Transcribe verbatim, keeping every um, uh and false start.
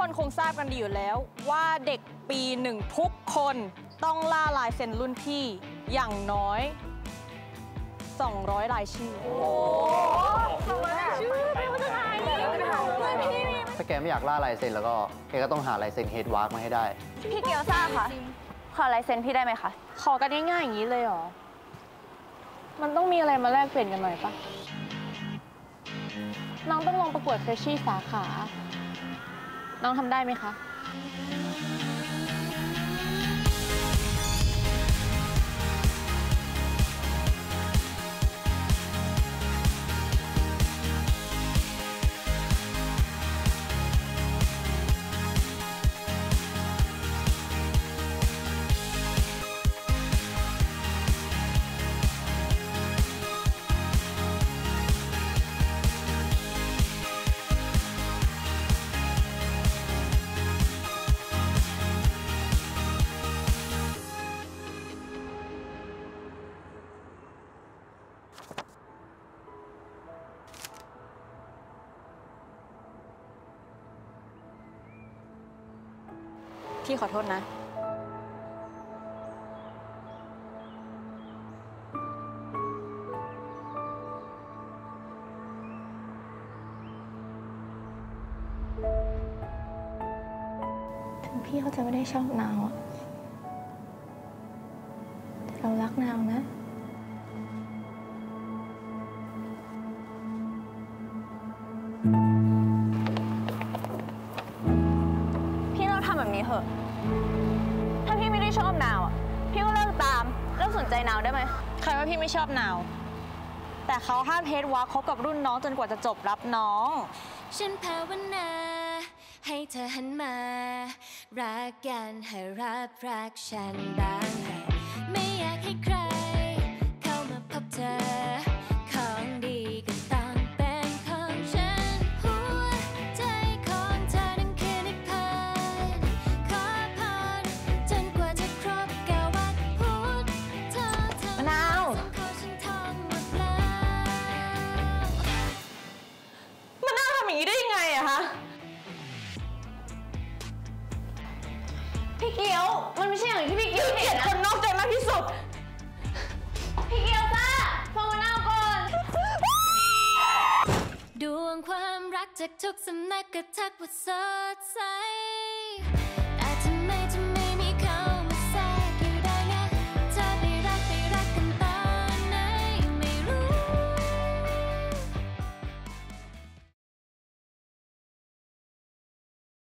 คนคงทราบกันดีอยู่แล้วว่าเด็กปีหนึ่งทุกคนต้องล่าลายเซ็นรุ่นพี่อย่างน้อยสองร้อยลายชื่อโอ้โหชื่อไม่ว่าจะหายเลยรุ่นพี่ถ้าแกไม่อยากล่าลายเซ็นแล้วก็แกก็ต้องหาลายเซ็นเฮดวาร์กมาให้ได้พี่เกียวซ่าค่ะขอลายเซ็นพี่ได้ไหมคะขอกันง่ายๆอย่างนี้เลยเหรอมันต้องมีอะไรมาแลกเปลี่ยนกันหน่อยปะน้องต้องลงประกวดเฟรชชี่สาขาน้องทำได้ไหมคะพี่ขอโทษนะถึงพี่เขาจะไม่ได้ชอบนาวอะแต่เรารักนาวนะพี่เราทำแบบนี้เหอะถ้าพี่ไม่ได้ชอบนาวอ่ะพี่ก็เลิกตามเลิกสนใจนาวได้ไหมใครว่าพี่ไม่ชอบนาวแต่เขาห้ามเฮดวาร์คคบกับรุ่นน้องจนกว่าจะจบรับน้องฉันภาวนาให้เธอหันมารักกันให้รับรักฉันบ้างไม่อยากให้ใครเข้ามาพบเธอของดีก็ต้องเป็นของฉันหัวใจของเธอนั้นคือนิพพานขอพรจนกว่าจะครบแก้ววัดพุทธเธอเธอมะนาวมะนาวทำอย่างนี้ได้ยังไงอะคะพี่เกียวมันไม่ใช่อย่างที่พี่เกียวเกลียดคนนอกใจมากที่สุดพี่เกียวจ้าพงหน้าก่อนดวงความรักจากทุกสำนักกระทักว่าสดใส